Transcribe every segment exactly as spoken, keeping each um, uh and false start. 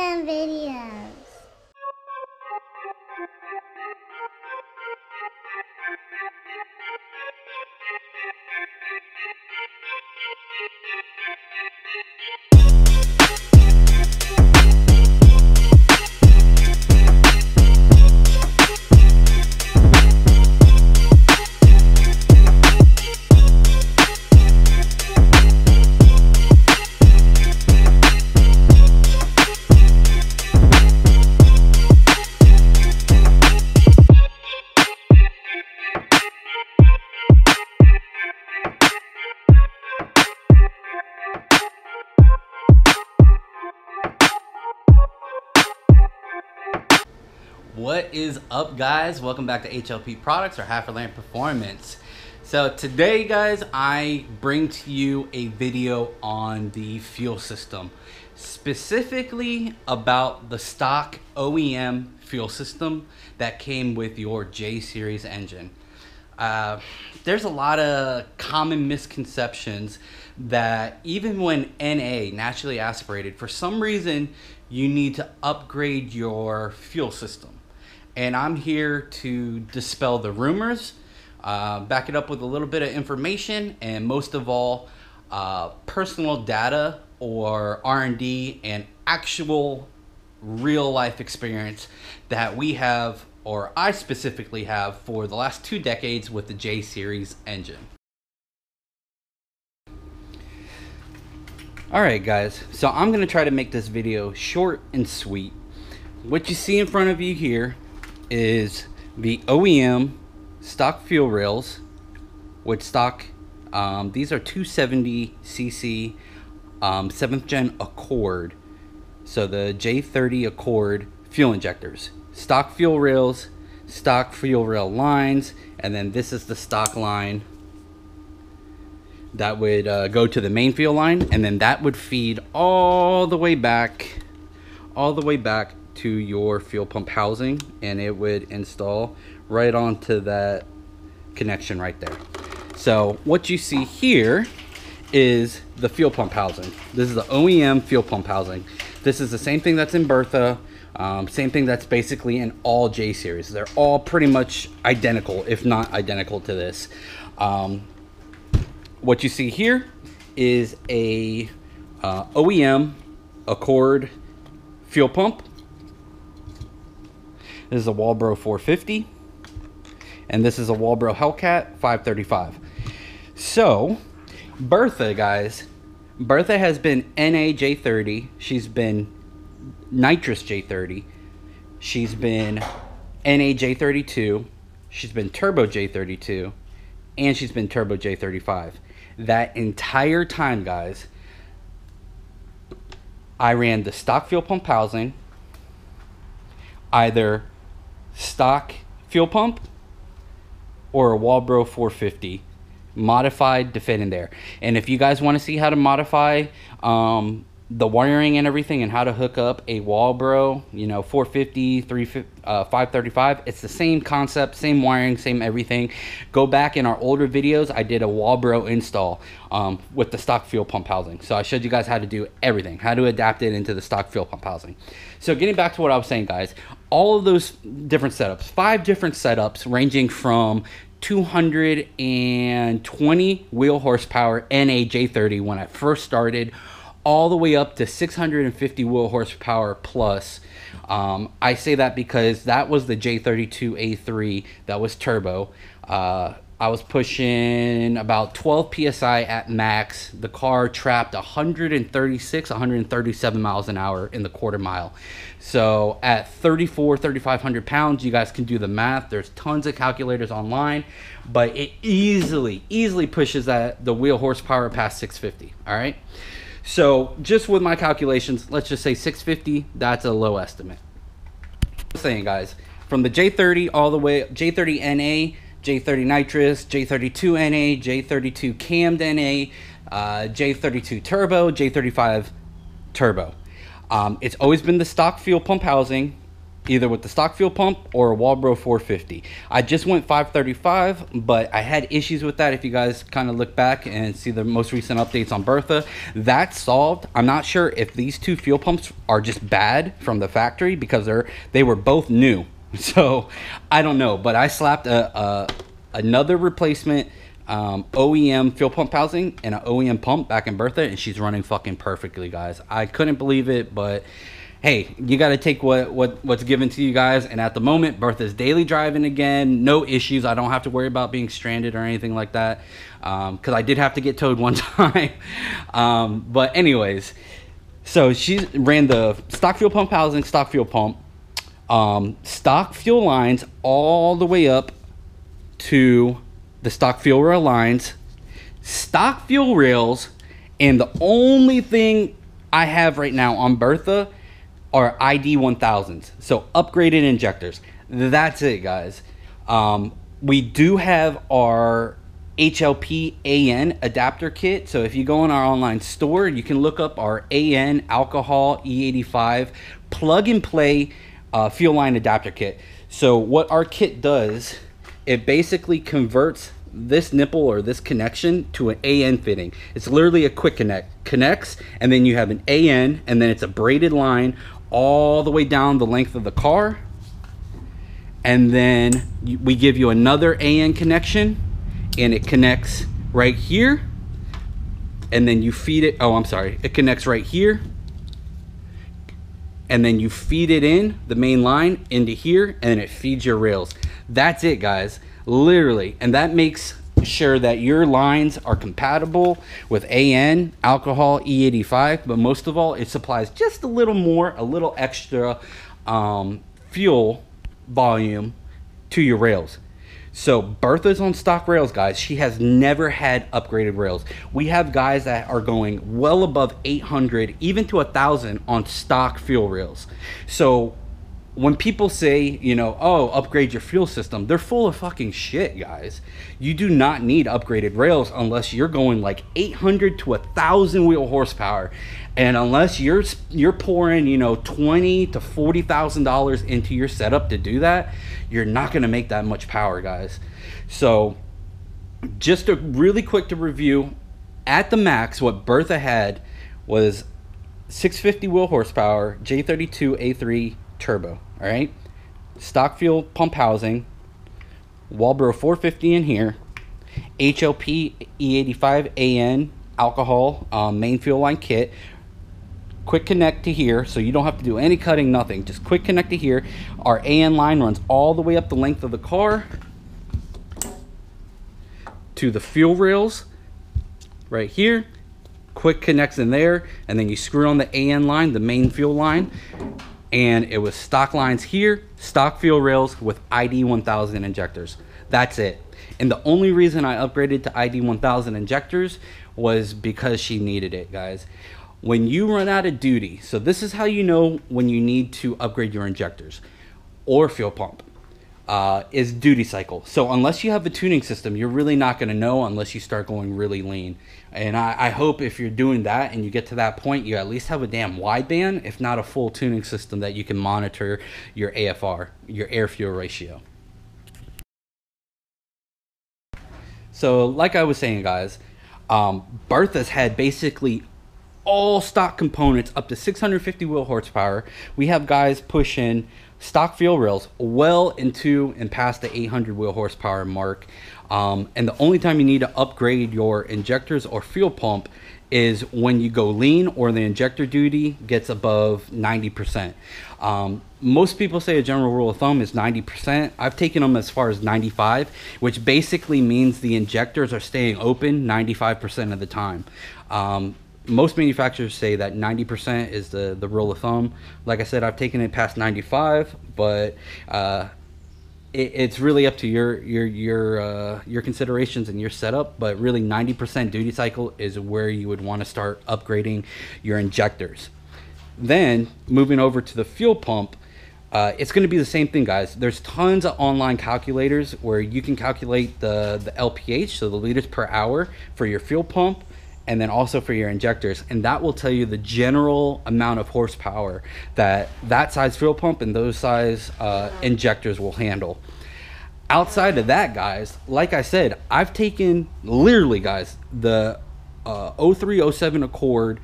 HalferLand videos. What is up, guys? Welcome back to H L P Products or HalferLand Performance. So today, guys, I bring to you a video on the fuel system, specifically about the stock O E M fuel system that came with your J series engine. Uh, there's a lot of common misconceptions that even when N A, naturally aspirated, for some reason you need to upgrade your fuel system. And I'm here to dispel the rumors, uh, back it up with a little bit of information, and most of all, uh, personal data or R and D and actual real life experience that we have, or I specifically have, for the last two decades with the J series engine. All right, guys, so I'm gonna try to make this video short and sweet. What you see in front of you here is the O E M stock fuel rails with stock, um, these are two seventy C C um, seventh gen Accord, so the J thirty Accord fuel injectors, stock fuel rails, stock fuel rail lines, and then this is the stock line that would uh, go to the main fuel line, and then that would feed all the way back all the way back to your fuel pump housing, and it would install right onto that connection right there. So what you see here is the fuel pump housing. This is the O E M fuel pump housing. This is the same thing that's in Bertha, um, same thing that's basically in all J series. They're all pretty much identical, if not identical to this. Um, what you see here is a uh, O E M Accord fuel pump. This is a Walbro four fifty, and this is a Walbro Hellcat five thirty-five. So, Bertha, guys, Bertha has been N A J thirty, she's been nitrous J thirty, she's been N A J thirty-two, she's been turbo J thirty-two, and she's been turbo J thirty-five. That entire time, guys, I ran the stock fuel pump housing, either stock fuel pump or a Walbro four fifty modified to fit in there. And if you guys want to see how to modify um, the wiring and everything, and how to hook up a Walbro, you know, four fifty, uh, five thirty-five, it's the same concept, same wiring, same everything. Go back in our older videos, I did a Walbro install um, with the stock fuel pump housing. So I showed you guys how to do everything, how to adapt it into the stock fuel pump housing. So getting back to what I was saying, guys, all of those different setups, five different setups ranging from two hundred twenty wheel horsepower N A J thirty when I first started, all the way up to six hundred fifty wheel horsepower plus. Um, I say that because that was the J thirty-two A three that was turbo. Uh, I was pushing about twelve P S I at max. The car trapped one thirty-six, one thirty-seven miles an hour in the quarter mile. So at thirty-four, thirty-five hundred pounds, you guys can do the math. There's tons of calculators online, but it easily, easily pushes that the wheel horsepower past six fifty, all right? So just with my calculations, let's just say six fifty, that's a low estimate. I'm saying, guys, from the J thirty all the way, J thirty N A, J thirty nitrous, J thirty-two N A, J thirty-two cammed N A, uh, J thirty-two turbo, J thirty-five turbo. Um, it's always been the stock fuel pump housing either with the stock fuel pump or a Walbro four fifty. I just went five thirty-five, but I had issues with that. If you guys kind of look back and see the most recent updates on Bertha, that's solved. I'm not sure if these two fuel pumps are just bad from the factory because they're they were both new. So I don't know, but I slapped a, a another replacement um O E M fuel pump housing and an O E M pump back in Bertha, and she's running fucking perfectly, guys. I couldn't believe it, but hey, you got to take what what what's given to you guys. And at the moment, Bertha's daily driving again, no issues. I don't have to worry about being stranded or anything like that, um because I did have to get towed one time. Um but anyways, so she ran the stock fuel pump housing, stock fuel pump, um stock fuel lines all the way up to the stock fuel rail lines, stock fuel rails, and the only thing I have right now on Bertha are I D one thousands, so upgraded injectors. That's it, guys. Um, we do have our H L P A N adapter kit, so if you go in our online store, you can look up our A N alcohol E eighty-five plug and play uh, fuel line adapter kit. So what our kit does, it basically converts this nipple or this connection to an A N fitting. It's literally a quick connect. Connects, and then you have an A N, and then it's a braided line all the way down the length of the car. And then we give you another A N connection, and it connects right here. And then you feed it, oh, I'm sorry. It connects right here. And then you feed it in, the main line, into here, and it feeds your rails. That's it, guys, literally. And that makes sure that your lines are compatible with A N alcohol E eighty-five, but most of all, it supplies just a little more, a little extra um, fuel volume to your rails. So Bertha's on stock rails, guys. She has never had upgraded rails. We have guys that are going well above eight hundred, even to one thousand on stock fuel rails. So when people say, you know, oh, upgrade your fuel system, they're full of fucking shit, guys. You do not need upgraded rails unless you're going like eight hundred to one thousand wheel horsepower. And unless you're you're pouring, you know, twenty thousand dollars to forty thousand dollars into your setup to do that, you're not going to make that much power, guys. So just a really quick to review, at the max, what Bertha had was six hundred fifty wheel horsepower, J thirty-two A three turbo, all right, stock fuel pump housing, Walbro four fifty in here, H L P E eighty-five A N alcohol um, main fuel line kit, quick connect to here, so you don't have to do any cutting, nothing, just quick connect to here. Our A N line runs all the way up the length of the car to the fuel rails right here, quick connects in there, and then you screw on the A N line, the main fuel line. And it was stock lines here, stock fuel rails with I D one thousand injectors. That's it. And the only reason I upgraded to I D one thousand injectors was because she needed it, guys. When you run out of duty, so this is how you know when you need to upgrade your injectors or fuel pump, uh, is duty cycle. So unless you have a tuning system, you're really not going to know unless you start going really lean. And I, I hope if you're doing that and you get to that point, you at least have a damn wideband, if not a full tuning system that you can monitor your A F R, your air-fuel ratio. So like I was saying, guys, um, Bertha's had basically all stock components up to six hundred fifty wheel horsepower. We have guys pushing stock fuel rails well into and past the eight hundred wheel horsepower mark. Um, and the only time you need to upgrade your injectors or fuel pump is when you go lean or the injector duty gets above ninety percent. Um, most people say a general rule of thumb is ninety percent. I've taken them as far as ninety-five, which basically means the injectors are staying open ninety-five percent of the time. Um, most manufacturers say that ninety percent is the, the rule of thumb. Like I said, I've taken it past ninety-five, but uh, It, it's really up to your your your uh, your considerations and your setup, but really ninety percent duty cycle is where you would want to start upgrading your injectors. Then moving over to the fuel pump, uh, it's going to be the same thing, guys. There's tons of online calculators where you can calculate the the L P H, so the liters per hour for your fuel pump, and then also for your injectors. And that will tell you the general amount of horsepower that that size fuel pump and those size uh, injectors will handle. Outside of that, guys, like I said, I've taken literally, guys, the uh, oh three oh seven Accord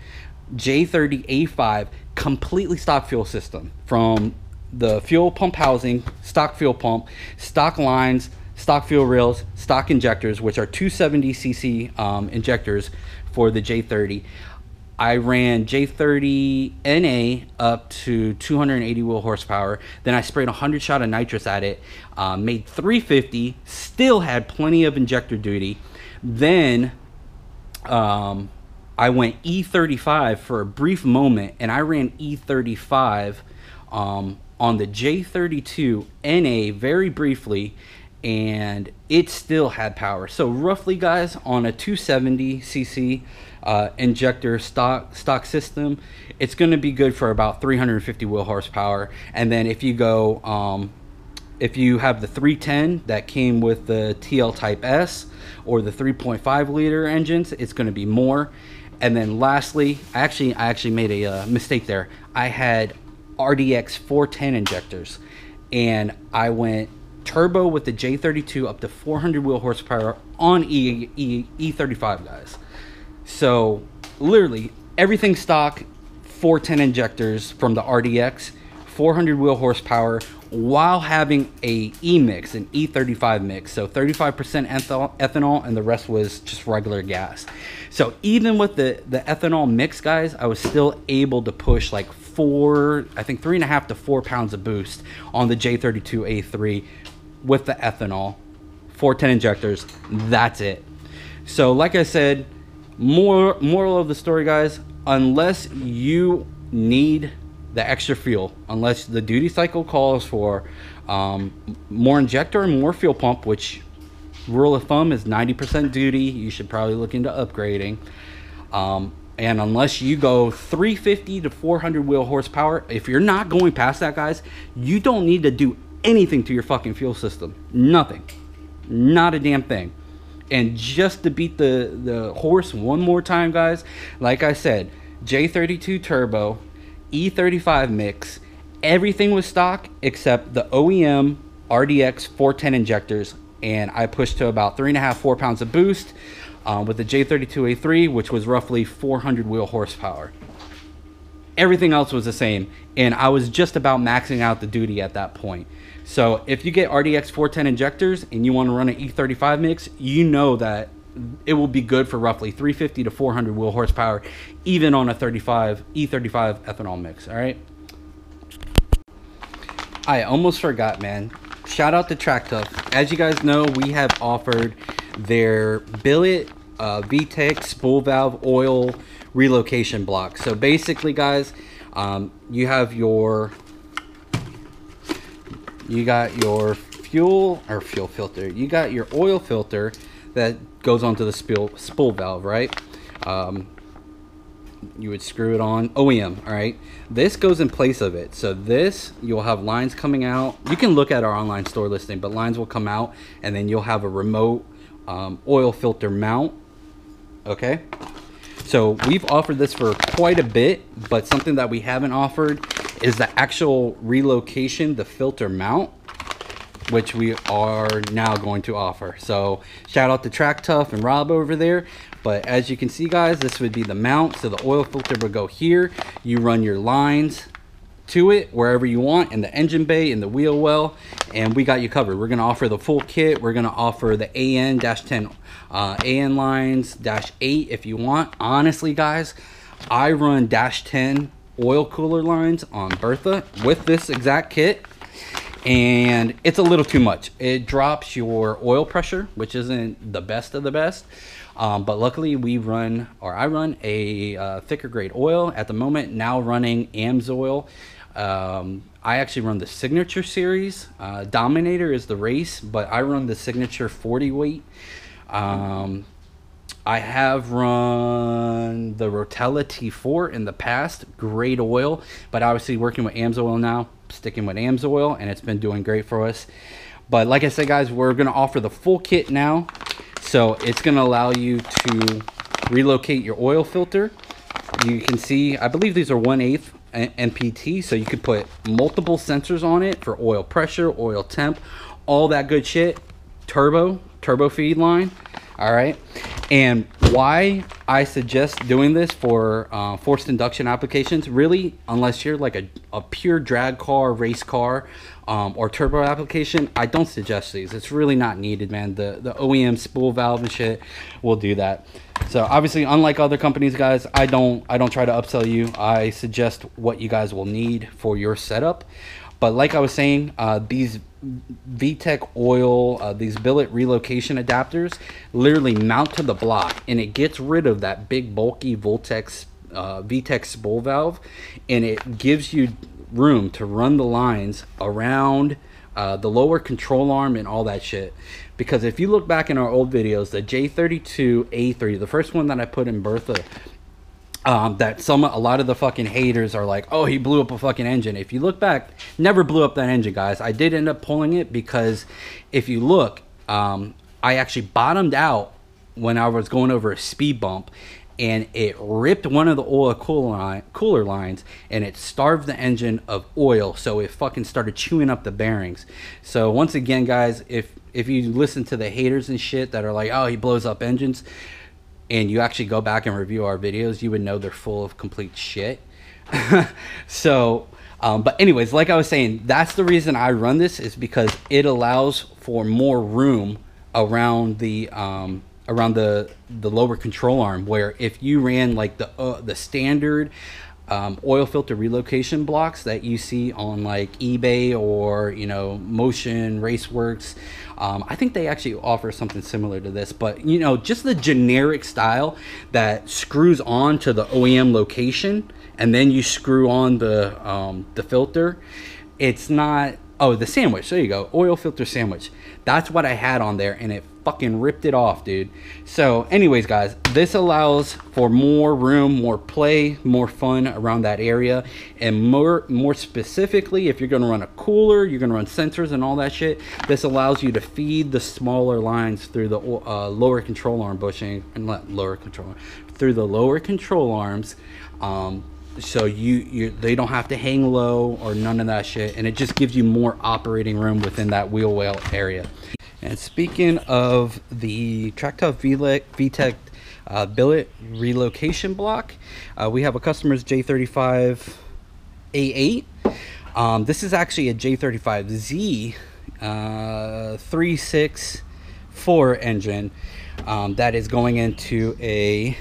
J thirty A five completely stock fuel system from the fuel pump housing, stock fuel pump, stock lines, stock fuel rails, stock injectors, which are two seventy c c um, injectors for the J thirty. I ran J thirty N A up to two hundred eighty wheel horsepower. Then I sprayed one hundred shot of nitrous at it, uh, made three fifty, still had plenty of injector duty. Then um, I went E thirty-five for a brief moment, and I ran E thirty-five um, on the J thirty-two N A very briefly, and it still had power. So roughly, guys, on a two seventy c c uh, injector stock stock system, it's going to be good for about three hundred fifty wheel horsepower. And then if you go, um, if you have the three ten that came with the T L Type S or the three point five liter engines, it's going to be more. And then lastly, actually, I actually made a uh, mistake there. I had R D X four ten injectors, and I went turbo with the J thirty-two up to four hundred wheel horsepower on E, e E35, guys. So literally everything stock, four ten injectors from the R D X, four hundred wheel horsepower, while having a E mix, an E thirty-five mix. So thirty-five percent ethanol, and the rest was just regular gas. So even with the, the ethanol mix, guys, I was still able to push like four, I think three and a half to four pounds of boost on the J thirty-two A three with the ethanol, four ten injectors. That's it. So like I said, more moral of the story, guys, unless you need the extra fuel, unless the duty cycle calls for um, more injector and more fuel pump, which rule of thumb is ninety percent duty, you should probably look into upgrading. Um, and unless you go three fifty to four hundred wheel horsepower, if you're not going past that, guys, you don't need to do anything to your fucking fuel system. Nothing. Not a damn thing. And just to beat the, the horse one more time, guys, like I said, J thirty-two turbo, E thirty-five mix, everything was stock except the O E M R D X four ten injectors, and I pushed to about three and a half four pounds of boost um, with the J thirty-two A three, which was roughly four hundred wheel horsepower. Everything else was the same, and I was just about maxing out the duty at that point. So if you get R D X four ten injectors and you want to run an E thirty-five mix, you know that it will be good for roughly three fifty to four hundred wheel horsepower, even on a thirty-five E thirty-five ethanol mix. All right, I almost forgot, man. Shout out to TrackTuff. As you guys know, we have offered their billet uh, V TEC spool valve oil relocation block. So basically, guys, um, you have your you got your fuel or fuel filter. You got your oil filter that goes onto the spool, spool valve, right? Um, you would screw it on, O E M, all right? This goes in place of it. So this, you'll have lines coming out. You can look at our online store listing, but lines will come out, and then you'll have a remote um, oil filter mount, okay? So we've offered this for quite a bit, but something that we haven't offered is the actual relocation, the filter mount, which we are now going to offer. So shout out to TrackTuff and Rob over there. But as you can see, guys, this would be the mount. So the oil filter would go here. You run your lines to it wherever you want, in the engine bay, in the wheel well, and we got you covered. We're going to offer the full kit. We're going to offer the A N ten, uh, A N lines, dash eight if you want. Honestly, guys, I run dash ten oil cooler lines on Bertha with this exact kit, and it's a little too much. It drops your oil pressure, which isn't the best of the best, um, but luckily we run, or I run a uh, thicker grade oil at the moment, now running AMSOIL. um, I actually run the Signature series. uh, Dominator is the race, but I run the Signature forty weight. um, I have run the Rotella T four in the past, great oil, but obviously working with AMSOIL now, sticking with AMSOIL, and it's been doing great for us. But like I said, guys, we're going to offer the full kit now. So it's going to allow you to relocate your oil filter. You can see, I believe these are one eighth M P T, so you could put multiple sensors on it for oil pressure, oil temp, all that good shit. Turbo, turbo feed line, all right? And why I suggest doing this for uh, forced induction applications, really, unless you're like a, a pure drag car, race car, um, or turbo application, I don't suggest these. It's really not needed, man. The, the O E M spool valve and shit will do that. So obviously, unlike other companies, guys, I don't, I don't try to upsell you. I suggest what you guys will need for your setup. But like I was saying, uh, these V TEC oil, uh, these billet relocation adapters literally mount to the block, and it gets rid of that big bulky Voltex, uh, V TEC spool valve, and it gives you room to run the lines around uh, the lower control arm and all that shit. Because if you look back in our old videos, the J thirty-two A three, the first one that I put in Bertha, Um, that some a lot of the fucking haters are like, oh, he blew up a fucking engine. If you look back, never blew up that engine, guys. I did end up pulling it because if you look, um, I actually bottomed out when I was going over a speed bump, and it ripped one of the oil cooler lines, and it starved the engine of oil, so it fucking started chewing up the bearings. So once again, guys, if, if you listen to the haters and shit that are like, oh, he blows up engines, and you actually go back and review our videos, you would know they're full of complete shit. So, um, but anyways, like I was saying, that's the reason I run this, is because it allows for more room around the um, around the the lower control arm. Where if you ran like the uh, the standard um, oil filter relocation blocks that you see on like eBay or, you know, Motion, Raceworks. Um, I think they actually offer something similar to this, but, you know, just the generic style that screws on to the O E M location, and then you screw on the, um, the filter. It's not, oh, the sandwich, there you go, oil filter sandwich. That's what I had on there, and it fucking ripped it off, dude. So anyways, guys, this allows for more room, more play, more fun around that area, and more more specifically, if you're gonna run a cooler, you're gonna run sensors and all that shit, this allows you to feed the smaller lines through the uh, lower control arm bushing, and not lower control, through the lower control arms, um, so you, you they don't have to hang low or none of that shit, and it just gives you more operating room within that wheel well area. And speaking of the TrackTuff V TEC uh, billet relocation block, uh, we have a customer's J thirty-five A eight. Um, this is actually a J thirty-five Z three sixty-four engine um, that is going into a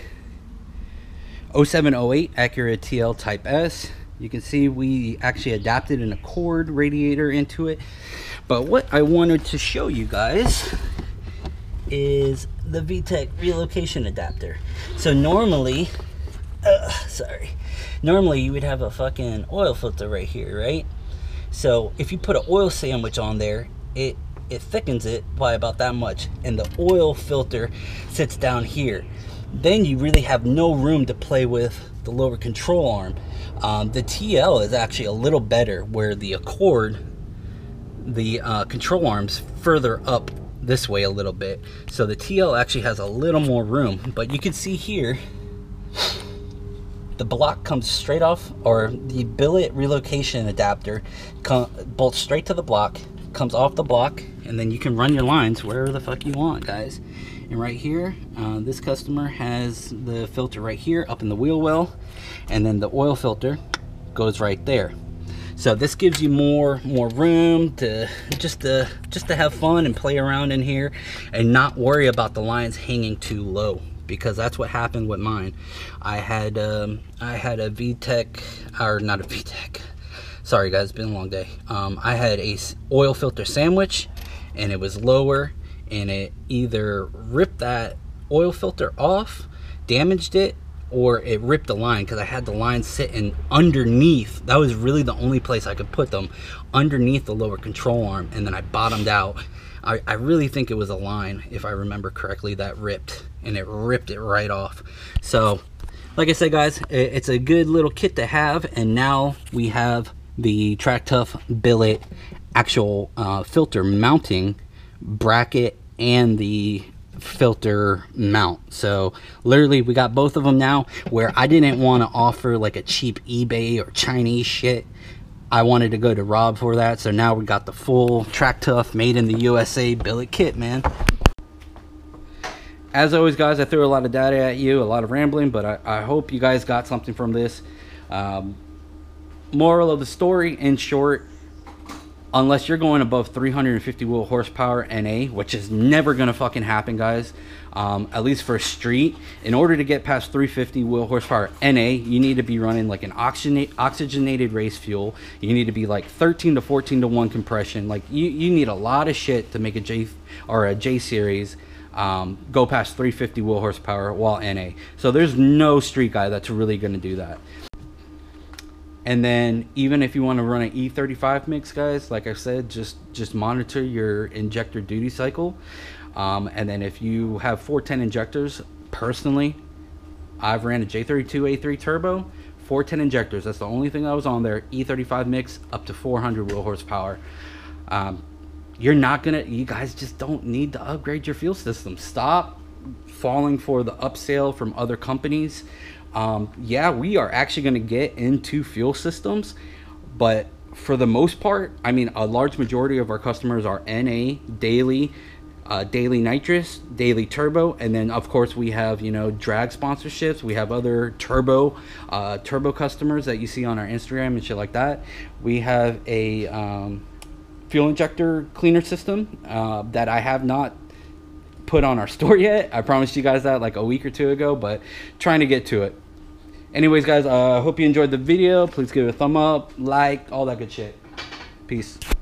oh seven oh eight Acura T L Type S. You can see we actually adapted an Accord radiator into it. But what I wanted to show you guys is the V TEC relocation adapter. So normally, uh, sorry, normally you would have a fucking oil filter right here, right? So if you put an oil sandwich on there, it, it thickens it by about that much. And the oil filter sits down here. Then you really have no room to play with the lower control arm. Um, the T L is actually a little better, where the Accord, the uh, control arm's further up this way a little bit. So the T L actually has a little more room, but you can see here, the block comes straight off, or the billet relocation adapter bolts straight to the block, comes off the block, and then you can run your lines wherever the fuck you want, guys. And right here, uh, this customer has the filter right here up in the wheel well, and then the oil filter goes right there. So this gives you more more room to just to just to have fun and play around in here, and not worry about the lines hanging too low, because that's what happened with mine. I had um, I had a V TEC, or not a V TEC. Sorry guys, it's been a long day. Um, I had a oil filter sandwich, and it was lower, and it either ripped that oil filter off, damaged it, or it ripped the line, because I had the line sitting underneath. That was really the only place I could put them, underneath the lower control arm, and then I bottomed out. I, I really think it was a line, if I remember correctly, that ripped, and it ripped it right off. So, like I said, guys, it, it's a good little kit to have, and now we have the TrackTuff billet actual uh, filter mounting bracket and the filter mount. So literally we got both of them now, where I didn't want to offer like a cheap eBay or Chinese shit. I wanted to go to Rob for that. So now we got the full TrackTuff made in the U S A billet kit, man. As always, guys, I threw a lot of data at you, a lot of rambling, but I, I hope you guys got something from this. Um, moral of the story, in short, unless you're going above three hundred fifty wheel horsepower N A, which is never going to fucking happen, guys, um, at least for street, in order to get past three hundred fifty wheel horsepower N A, you need to be running like an oxygenate, oxygenated race fuel. You need to be like thirteen to fourteen to one compression. Like you, you need a lot of shit to make a J or a J series Um, go past three hundred fifty wheel horsepower while N A. So there's no street guy that's really going to do that. And then even if you want to run an E thirty-five mix, guys, like I said, just just monitor your injector duty cycle. Um, and then if you have four ten injectors, personally, I've ran a J thirty-two A three turbo, four ten injectors. That's the only thing that was on there. E thirty-five mix up to four hundred wheel horsepower. Um, You're not gonna, you guys just don't need to upgrade your fuel system. Stop falling for the upsell from other companies. Um, yeah, we are actually gonna get into fuel systems, but for the most part, I mean, a large majority of our customers are N A, daily, uh, daily nitrous, daily turbo, and then of course we have, you know, drag sponsorships. We have other turbo, uh, turbo customers that you see on our Instagram and shit like that. We have a, um, fuel injector cleaner system uh, that I have not put on our store yet. I promised you guys that like a week or two ago, but trying to get to it. Anyways, guys, I uh, hope you enjoyed the video. Please give it a thumb up, like, all that good shit. Peace.